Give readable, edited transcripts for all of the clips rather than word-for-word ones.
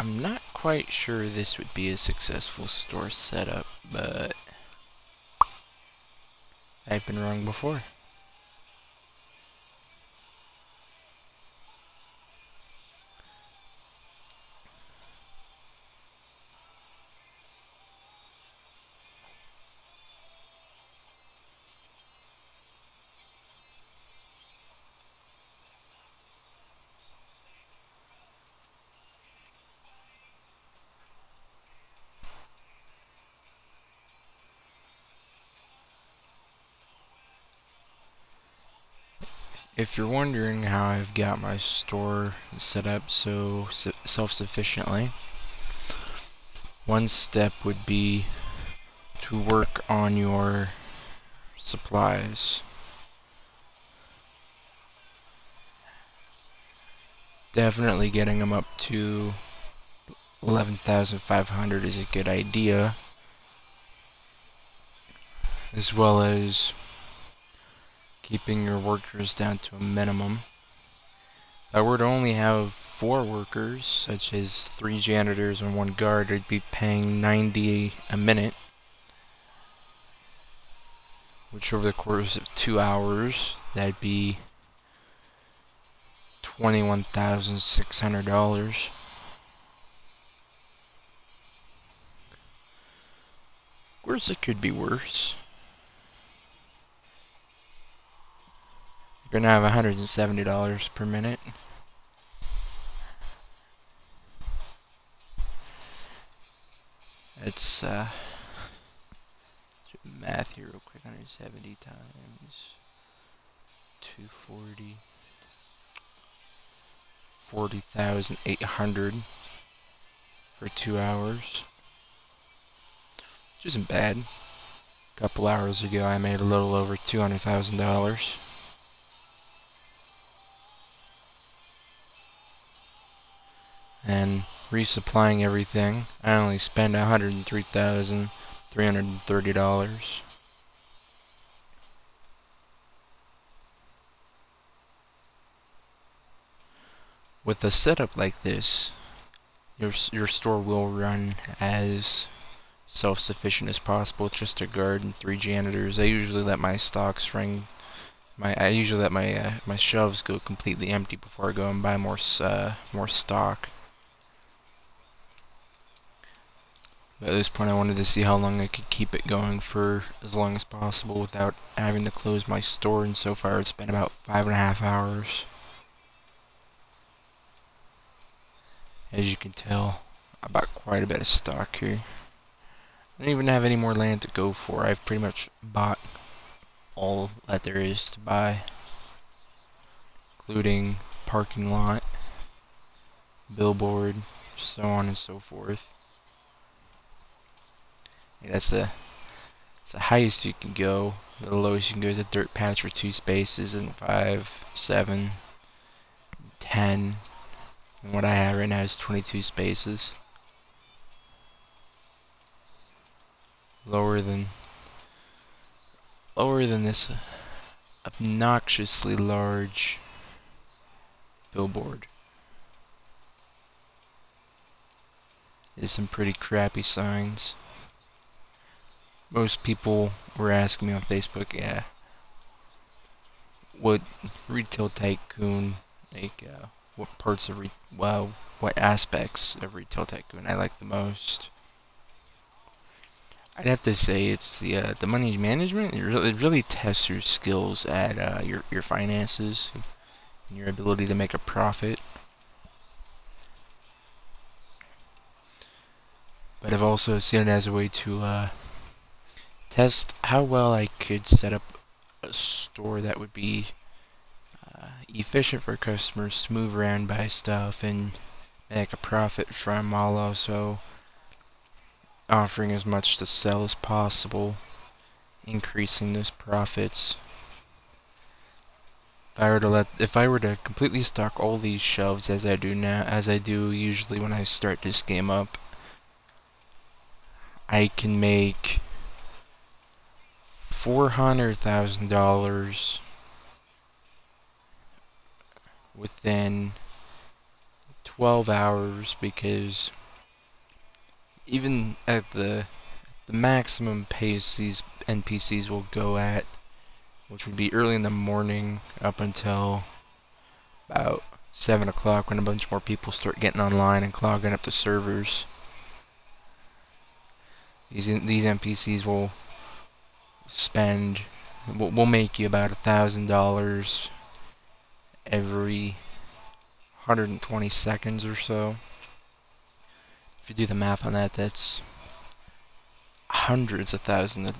I'm not quite sure this would be a successful store setup, but I've been wrong before. If you're wondering how I've got my store set up so self-sufficiently, one step would be to work on your supplies. Definitely getting them up to 11,500 is a good idea, as well as keeping your workers down to a minimum. If I were to only have 4 workers, such as 3 janitors and 1 guard, I'd be paying 90 a minute, which over the course of 2 hours, that'd be $21,600. Of course it could be worse. You're gonna have $170 per minute. It's math here real quick. 170 times 240, 40,800 for 2 hours, which isn't bad. A couple hours ago, I made a little over $200,000. And resupplying everything, I only spend $103,330. With a setup like this, your store will run as self-sufficient as possible. It's just a guard and 3 janitors. I usually let my stocks ring. I usually let my shelves go completely empty before I go and buy more stock. But at this point, I wanted to see how long I could keep it going for as long as possible without having to close my store, and so far it's been about 5.5 hours. As you can tell, I bought quite a bit of stock here. I don't even have any more land to go for. I've pretty much bought all that there is to buy, including parking lot, billboard, so on and so forth. Yeah, that's the highest you can go. The lowest you can go is a dirt patch for 2 spaces, and 5, 7, 10. And what I have right now is 22 spaces. Lower than this obnoxiously large billboard. There's some pretty crappy signs. Most people were asking me on Facebook, yeah, what Retail Tycoon, like, what parts of, what aspects of Retail Tycoon I like the most. I'd have to say it's the money management. It really tests your skills at your finances and your ability to make a profit. But I've also seen it as a way to test how well I could set up a store that would be efficient for customers to move around, buy stuff, and make a profit from, while also offering as much to sell as possible, increasing those profits. If I were to completely stock all these shelves as I do now, as I do usually when I start this game up, I can make $400,000 within 12 hours, because even at the maximum pace these NPCs will go at, which would be early in the morning up until about 7 o'clock when a bunch more people start getting online and clogging up the servers. These NPCs will spend, will make you about $1,000 every 120 seconds or so. If you do the math on that, that's hundreds of thousands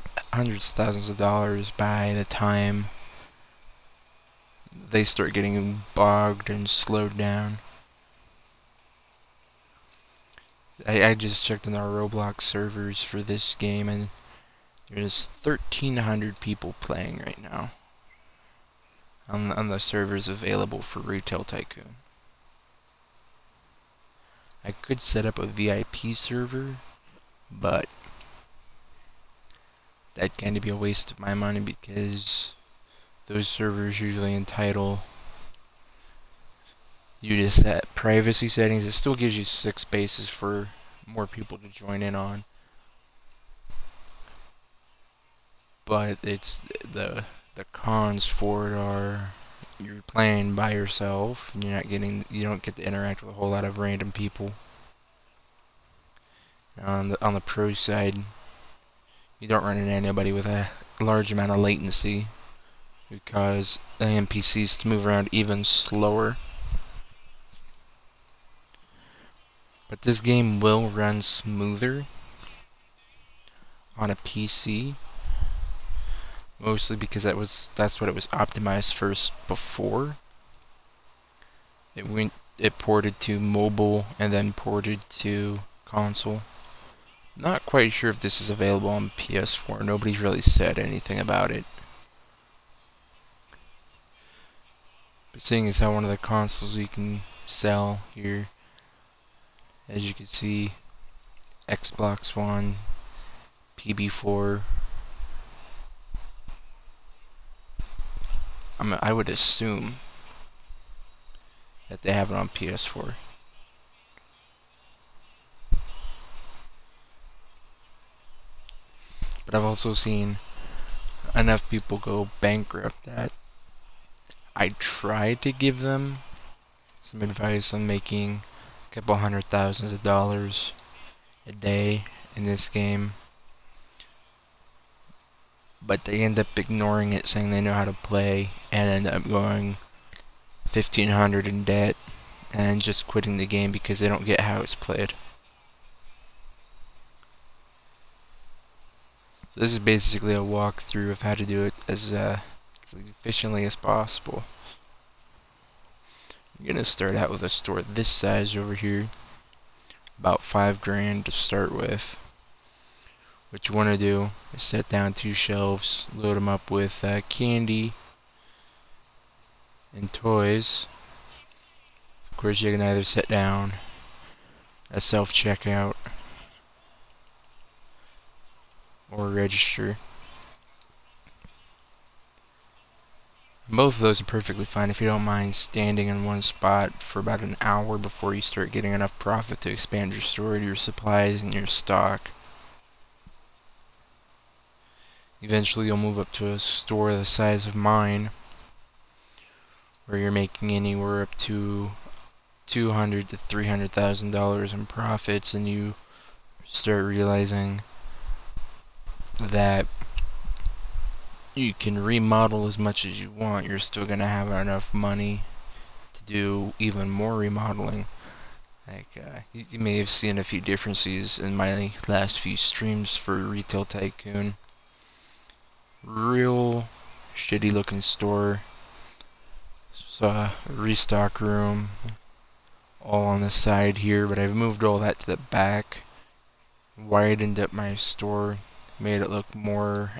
of dollars by the time they start getting bogged and slowed down. I just checked on our Roblox servers for this game, and there's 1,300 people playing right now on the servers available for Retail Tycoon. I could set up a VIP server, but that'd kind of be a waste of my money, because those servers usually entitle you to set privacy settings. It still gives you 6 spaces for more people to join in on, but it's the cons for it are you're playing by yourself and you don't get to interact with a whole lot of random people. On the pro side, you don't run into anybody with a large amount of latency, because the NPCs move around even slower. But this game will run smoother on a PC, mostly because that's what it was optimized for before. It ported to mobile and then ported to console. Not quite sure if this is available on PS4. Nobody's really said anything about it. But seeing as how one of the consoles you can sell here, as you can see, Xbox One, PB4. I would assume that they have it on PS4. But I've also seen enough people go bankrupt that I tried to give them some advice on making a couple $100,000s a day in this game, but they end up ignoring it, saying they know how to play, and end up going $1,500 in debt and just quitting the game because they don't get how it's played. So this is basically a walkthrough of how to do it as efficiently as possible. I'm gonna start out with a store this size over here, about $5,000 to start with. What you want to do is set down 2 shelves, load them up with candy and toys. Of course, you can either set down a self-checkout or register. Both of those are perfectly fine if you don't mind standing in one spot for about an hour before you start getting enough profit to expand your store, your supplies, and your stock. Eventually you'll move up to a store the size of mine, where you're making anywhere up to $200,000 to $300,000 in profits, and you start realizing that you can remodel as much as you want. You're still gonna have enough money to do even more remodeling. Like you may have seen a few differences in my last few streams for Retail Tycoon. Real shitty looking store, restock room all on the side here, but I've moved all that to the back, widened up my store, made it look more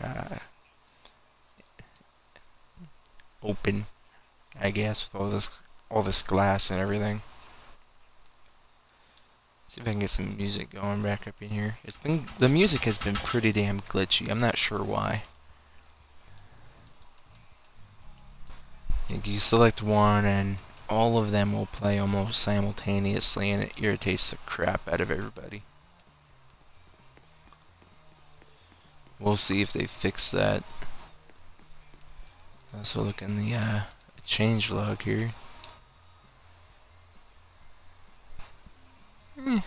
open, I guess, with all this glass and everything. See if I can get some music going back up in here. The music has been pretty damn glitchy. I'm not sure why. You select one and all of them will play almost simultaneously, and it irritates the crap out of everybody. We'll see if they fix that. Let's look in the change log here. It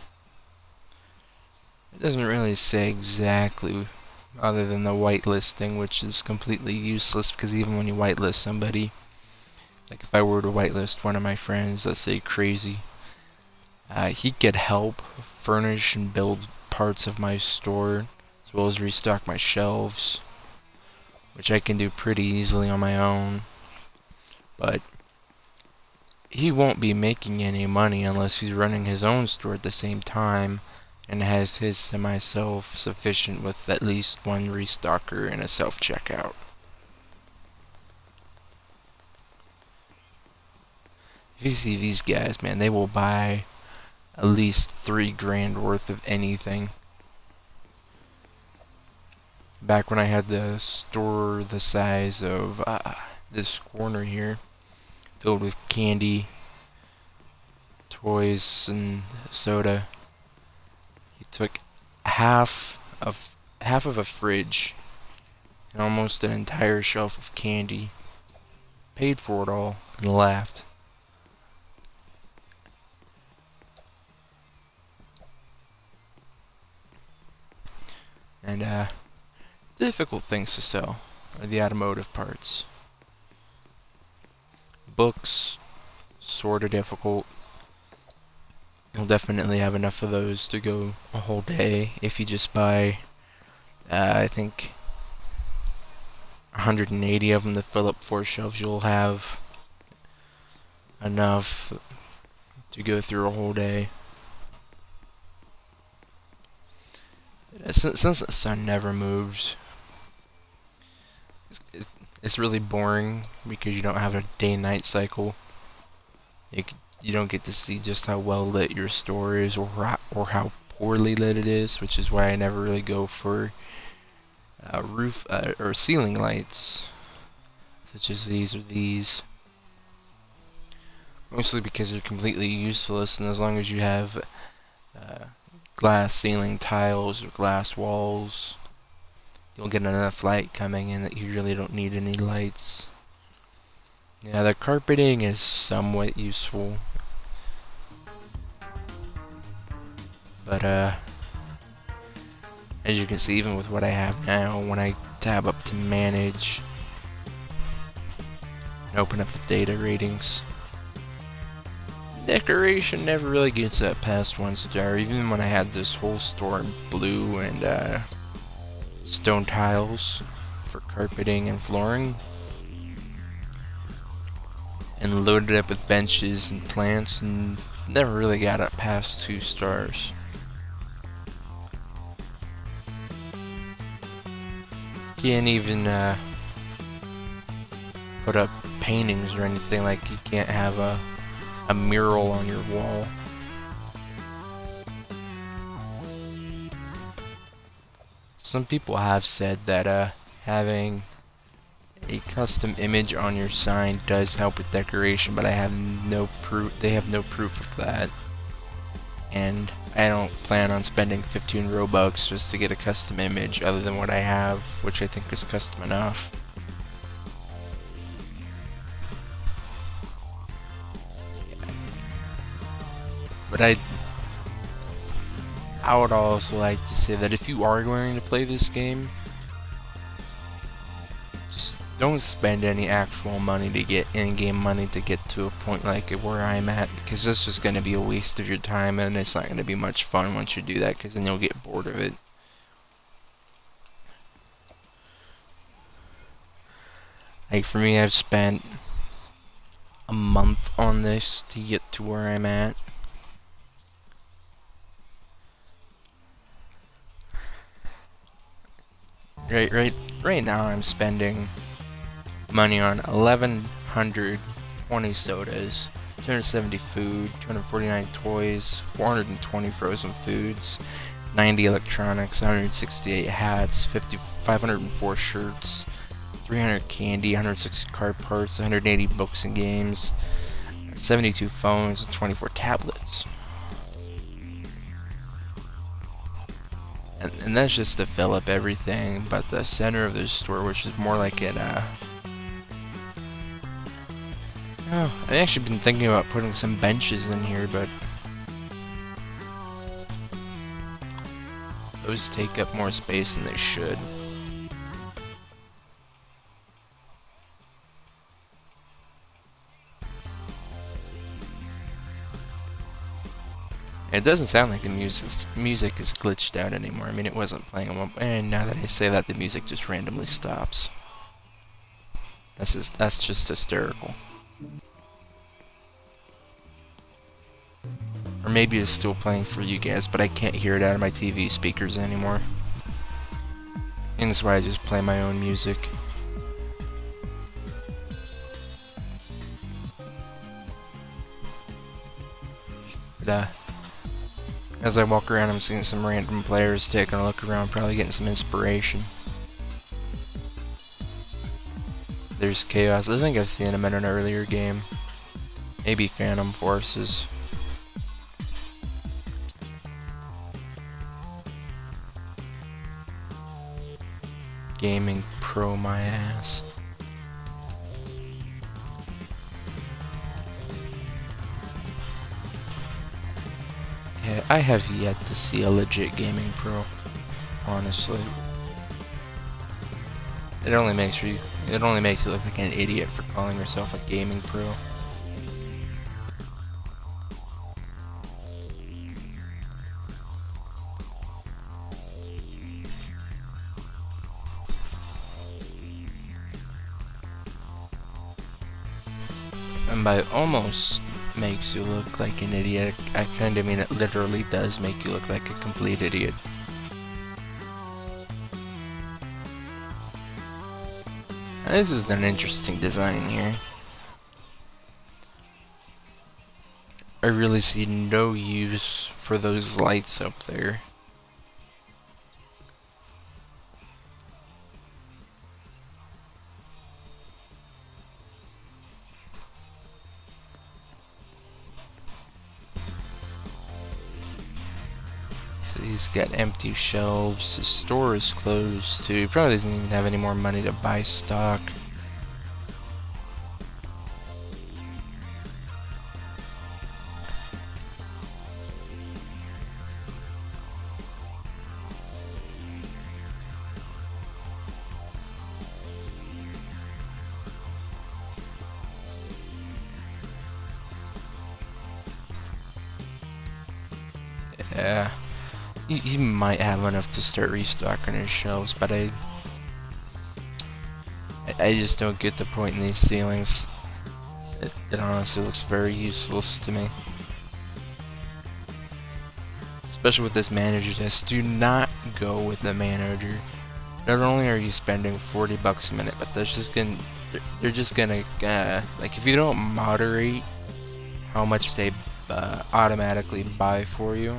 doesn't really say exactly, other than the whitelisting, which is completely useless, because even when you whitelist somebody, like if I were to whitelist one of my friends, let's say Crazy, he'd get help, furnish and build parts of my store, as well as restock my shelves, which I can do pretty easily on my own, but he won't be making any money unless he's running his own store at the same time and has his semi-self-sufficient with at least one restocker and a self-checkout. If you see these guys, man, they will buy at least 3 grand worth of anything. Back when I had the store the size of this corner here, filled with candy, toys, and soda, he took half of a fridge and almost an entire shelf of candy, paid for it all, and left. And difficult things to sell are the automotive parts. Books, sort of difficult. You'll definitely have enough of those to go a whole day if you just buy, I think, 180 of them to fill up 4 shelves. You'll have enough to go through a whole day. Since the sun never moves, it's really boring because you don't have a day-night cycle. You don't get to see just how well lit your store is, or how poorly lit it is, which is why I never really go for roof or ceiling lights, such as these or these. Mostly because they're completely useless, and as long as you have glass ceiling tiles or glass walls, you'll get enough light coming in that you really don't need any lights. Yeah, the carpeting is somewhat useful, but as you can see, even with what I have now, when I tab up to manage and open up the data ratings, decoration never really gets that past 1 star, even when I had this whole store in blue and stone tiles for carpeting and flooring, and loaded it up with benches and plants, and never really got it past 2 stars. Can't even put up paintings or anything. Like, you can't have a mural on your wall. Some people have said that having a custom image on your sign does help with decoration, but I have no proof. They have no proof of that, and I don't plan on spending 15 Robux just to get a custom image other than what I have, which I think is custom enough. But I would also like to say that if you are going to play this game, just don't spend any actual money to get in-game money to get to a point like where I'm at, because that's just going to be a waste of your time, and it's not going to be much fun once you do that, because then you'll get bored of it. Like for me, I've spent a month on this to get to where I'm at. Right now I'm spending money on 1,120 sodas, 270 food, 249 toys, 420 frozen foods, 90 electronics, 168 hats, 504 shirts, 300 candy, 160 card parts, 180 books and games, 72 phones, and 24 tablets. And that's just to fill up everything but the center of the store, which is more like an, I've actually been thinking about putting some benches in here, but those take up more space than they should. It doesn't sound like the music is glitched out anymore. I mean, it wasn't playing, and now that I say that, the music just randomly stops. That's just hysterical. Or maybe it's still playing for you guys, but I can't hear it out of my TV speakers anymore. And that's why I just play my own music. But, as I walk around, I'm seeing some random players, taking a look around, probably getting some inspiration. There's Chaos. I think I've seen him in an earlier game. Maybe Phantom Forces. Gaming Pro my ass. I have yet to see a legit gaming pro, honestly. It only makes you look like an idiot for calling yourself a gaming pro. And by almost makes you look like an idiot, I kind of mean it literally does make you look like a complete idiot. Now, this is an interesting design here. I really see no use for those lights up there. He's got empty shelves, his store is closed too, he probably doesn't even have any more money to buy stock. Yeah. He might have enough to start restocking his shelves, but I just don't get the point in these ceilings. It honestly looks very useless to me. Especially with this manager test. Do not go with the manager. Not only are you spending 40 bucks a minute, but they're just gonna like, if you don't moderate how much they automatically buy for you.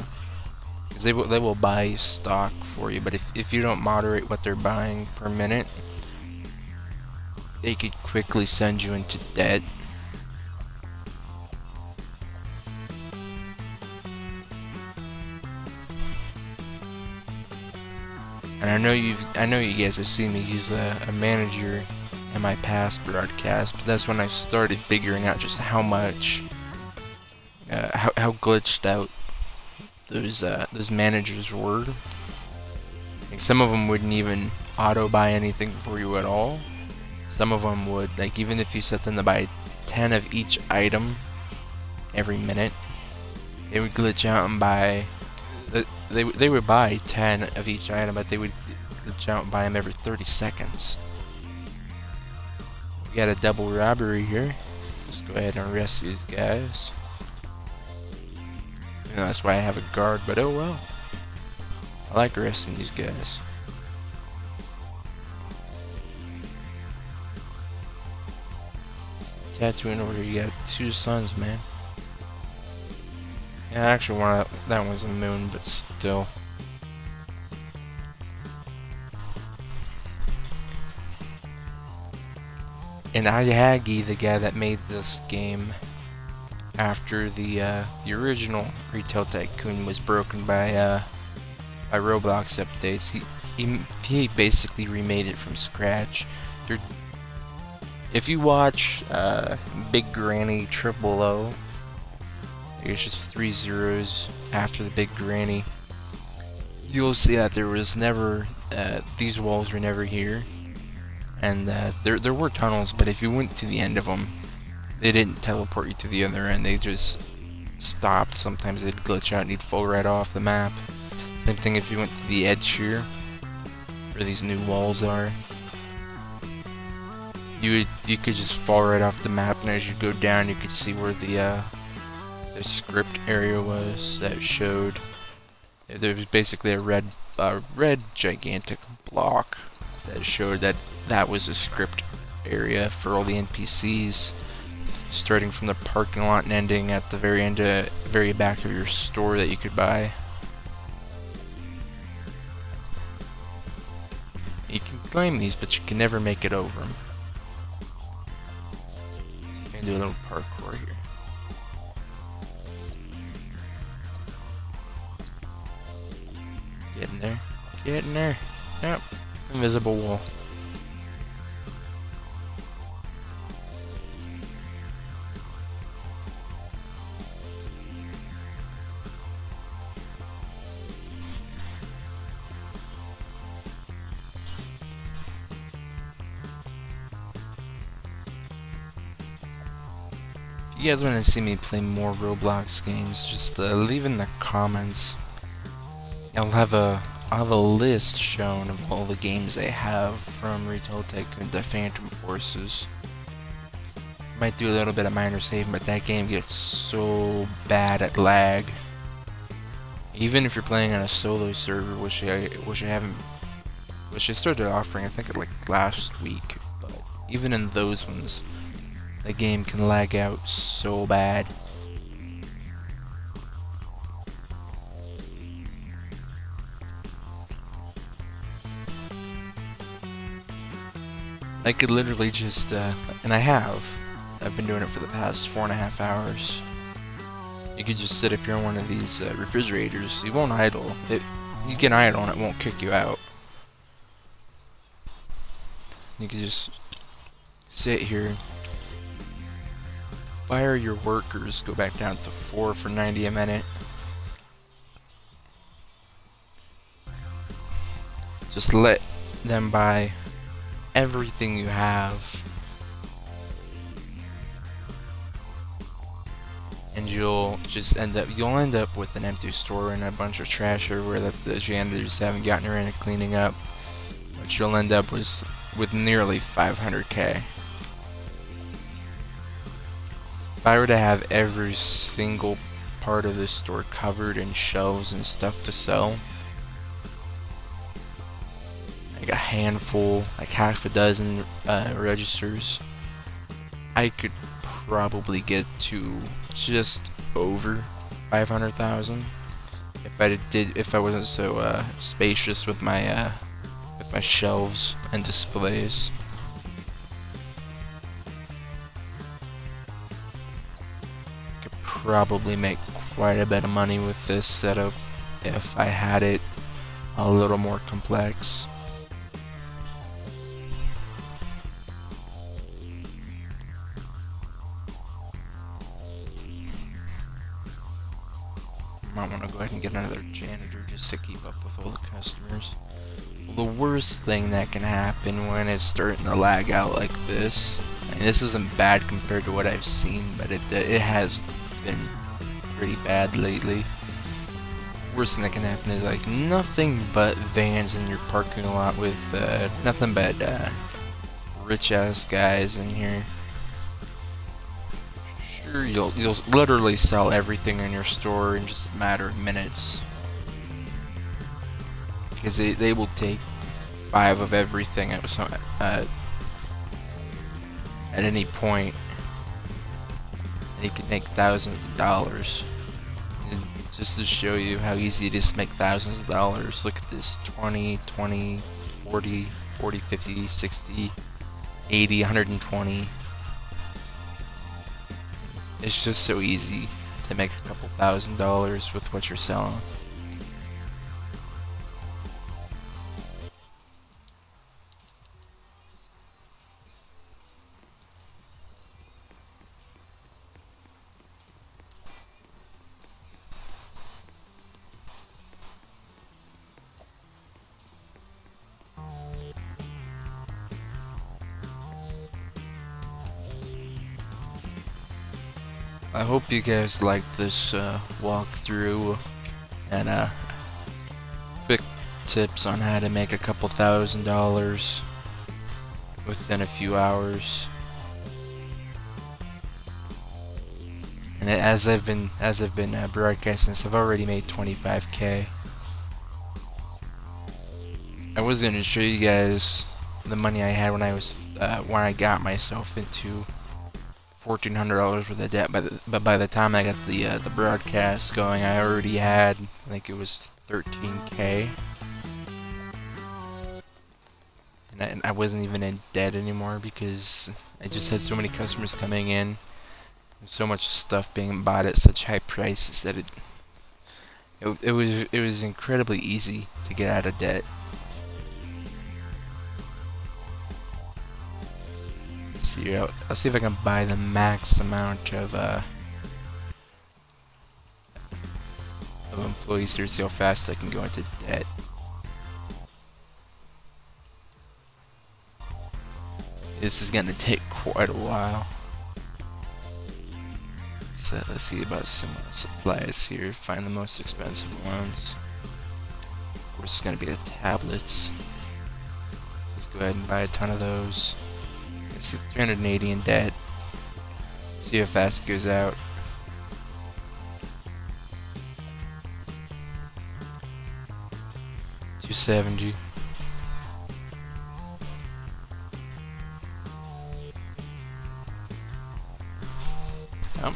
They will buy stock for you, but if you don't moderate what they're buying per minute, they could quickly send you into debt. And I know you guys have seen me use a manager in my past broadcast, but that's when I started figuring out just how much, how glitched out those managers were. Like, some of them wouldn't even auto buy anything for you at all. Some of them would, like, even if you set them to buy 10 of each item every minute, they would glitch out and buy. They would buy 10 of each item, but they would glitch out and buy them every 30 seconds. We got a double robbery here. Let's go ahead and arrest these guys. You know, that's why I have a guard, but oh well. I like arresting these guys. Tattooing over here, you got two suns, man. Yeah, I actually wanted that one's a moon, but still. And Haggie, the guy that made this game, after the original Retail Tycoon was broken by Roblox updates. He basically remade it from scratch. If you watch Big Granny Triple O, it's just 3 zeros after the Big Granny, you'll see that there was never, these walls were never here, and there were tunnels, but if you went to the end of them, they didn't teleport you to the other end, they just stopped. Sometimes they'd glitch out and you'd fall right off the map. Same thing if you went to the edge here, where these new walls are. You could just fall right off the map, and as you go down, you could see where the script area was that showed. There was basically a red gigantic block that showed that was a script area for all the NPCs, starting from the parking lot and ending at the very end, very back of your store that you could buy. You can climb these, but you can never make it over them. Do a little parkour here. Get in there. Get in there. Yep. Invisible wall. If you guys want to see me play more Roblox games, just leave in the comments. I'll have a list shown of all the games I have, from Retail Tycoon to Phantom Forces. Might do a little bit of minor saving, but that game gets so bad at lag. Even if you're playing on a solo server, which I started offering, I think, it like last week. But even in those ones, the game can lag out so bad. I could literally just, and I have. I've been doing it for the past 4.5 hours. You could just sit up here on one of these refrigerators. You won't idle. You can idle and it won't kick you out. You could just sit here. Fire your workers, go back down to 4 for 90 a minute. Just let them buy everything you have, and you'll just end up with an empty store and a bunch of trash everywhere that the janitors haven't gotten around to cleaning up. What you'll end up with nearly 500K. If I were to have every single part of this store covered in shelves and stuff to sell, like a handful, like half a dozen registers, I could probably get to just over 500,000 if I wasn't so spacious with my shelves and displays. Probably make quite a bit of money with this setup if I had it a little more complex. Might want to go ahead and get another janitor just to keep up with all the customers. Well, the worst thing that can happen when it's starting to lag out like this, and this isn't bad compared to what I've seen, but it has been pretty bad lately. Worst thing that can happen is like nothing but vans in your parking lot with nothing but rich ass guys in here. Sure, you'll literally sell everything in your store in just a matter of minutes, because they will take 5 of everything at any point. You can make thousands of dollars. And just to show you how easy it is to make thousands of dollars, look at this: 20, 20, 40, 40, 50, 60, 80, 120. It's just so easy to make a couple $1,000 with what you're selling. I hope you guys like this walkthrough and quick tips on how to make a couple $1,000 within a few hours. And as I've been broadcasting, I've already made 25K. I was going to show you guys the money I had when I got myself into $1,400 worth of debt, but by the time I got the broadcast going, I already had, I think it was 13K, and I wasn't even in debt anymore because I just had so many customers coming in, and so much stuff being bought at such high prices that it was incredibly easy to get out of debt. I'll see if I can buy the max amount of employees here, see how fast I can go into debt. This is gonna take quite a while. So let's see about some supplies here. Find the most expensive ones. Of course, it's gonna be the tablets. Let's go ahead and buy a ton of those. It's 380 in debt. See how fast it goes out. $270. Oh,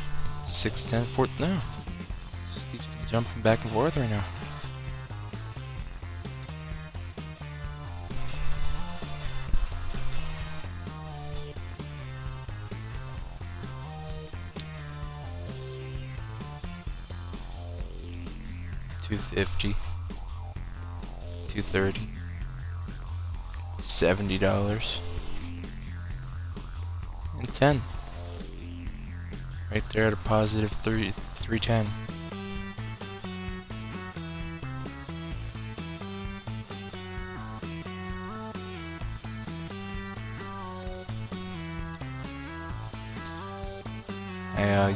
610 fourth now. Just keeps jumping back and forth right now. $250, $230, $70, and 10. Right there at a positive 310.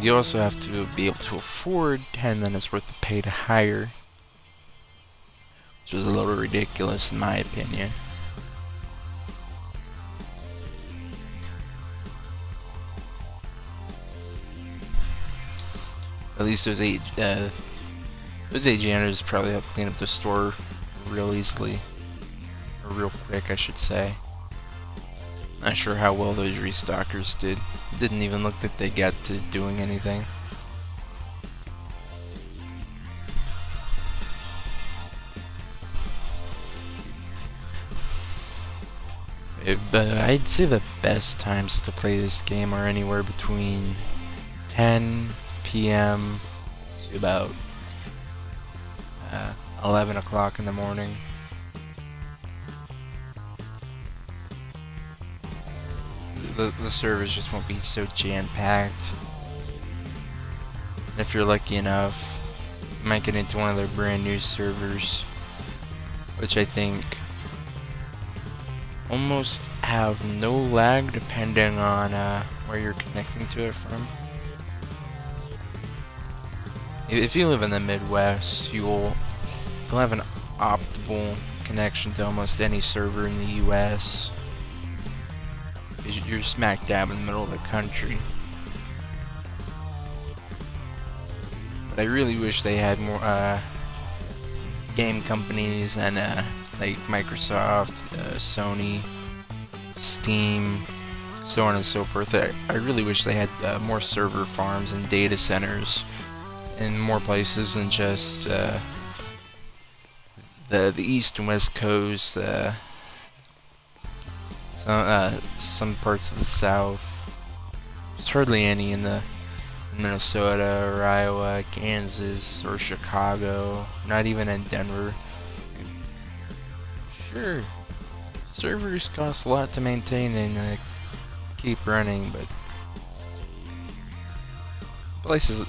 You also have to be able to afford 10 minutes worth of pay to hire, which is a little ridiculous in my opinion. At least those eight janitors probably help clean up the store real easily, or real quick, I should say. Not sure how well those restockers did. It didn't even look like they got to doing anything. But I'd say the best times to play this game are anywhere between 10 PM to about 11 o'clock in the morning. The servers just won't be so jam-packed. If you're lucky enough, you might get into one of their brand new servers, which I think almost have no lag depending on where you're connecting to it from. If you live in the Midwest, you'll have an optimal connection to almost any server in the US. You're smack dab in the middle of the country. But I really wish they had more game companies and like Microsoft, Sony, Steam, so on and so forth. I really wish they had more server farms and data centers in more places than just the East and West Coast, some parts of the South. There's hardly any in the Minnesota or Iowa, Kansas or Chicago, not even in Denver. Sure, servers cost a lot to maintain and keep running, but places,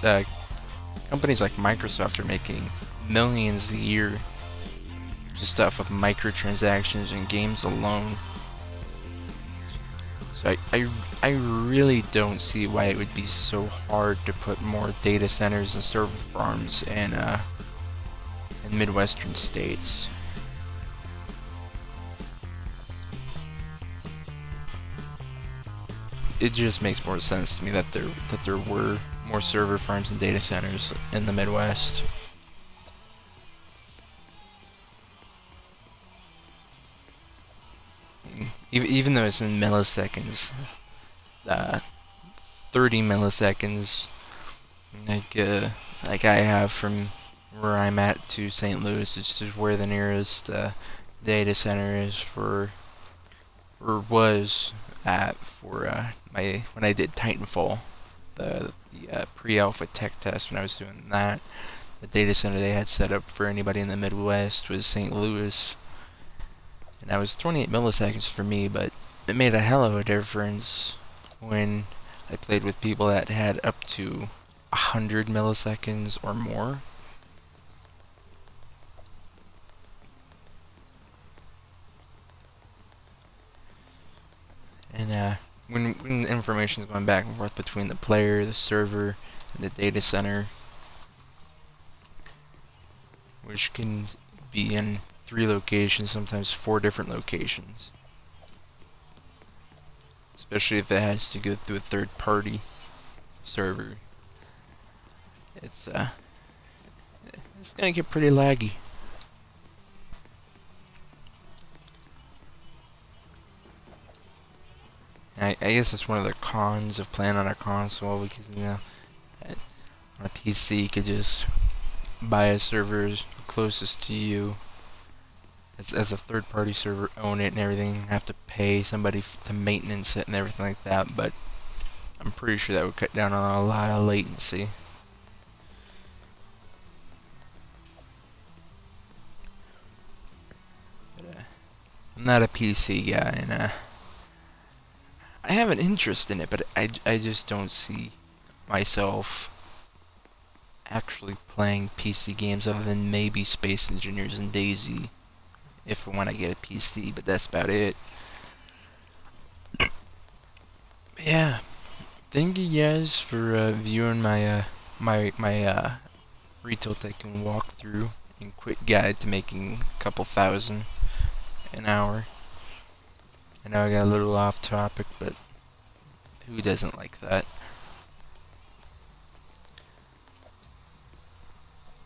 companies like Microsoft are making millions a year just off of microtransactions and games alone. So I really don't see why it would be so hard to put more data centers and server farms in Midwestern states. It just makes more sense to me that there were more server farms and data centers in the Midwest. Even though it's in milliseconds, 30 milliseconds, like I have from where I'm at to St. Louis, it's just where the nearest data center is for, or was at for when I did Titanfall, the pre-alpha tech test when I was doing that. The data center they had set up for anybody in the Midwest was St. Louis. And that was 28 milliseconds for me, but it made a hell of a difference when I played with people that had up to 100 milliseconds or more. And when information is going back and forth between the player, the server, and the data center, which can be in 3 locations, sometimes 4 different locations, especially if it has to go through a third-party server, it's gonna get pretty laggy. I guess that's one of the cons of playing on a console, because you know, on a PC you could just buy a server closest to you as a third-party server, own it and everything, you have to pay somebody to maintenance it and everything like that, but I'm pretty sure that would cut down on a lot of latency. But, I'm not a PC guy, and I have an interest in it, but I just don't see myself actually playing PC games other than maybe Space Engineers and DayZ. If I want to get a PC, but that's about it. Yeah, thank you guys for viewing my my Retail Tycoon walkthrough and quick guide to making a couple thousand an hour. I know I got a little off topic, but who doesn't like that?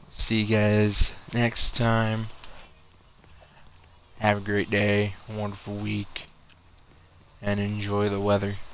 See you guys next time. Have a great day, a wonderful week, and enjoy the weather.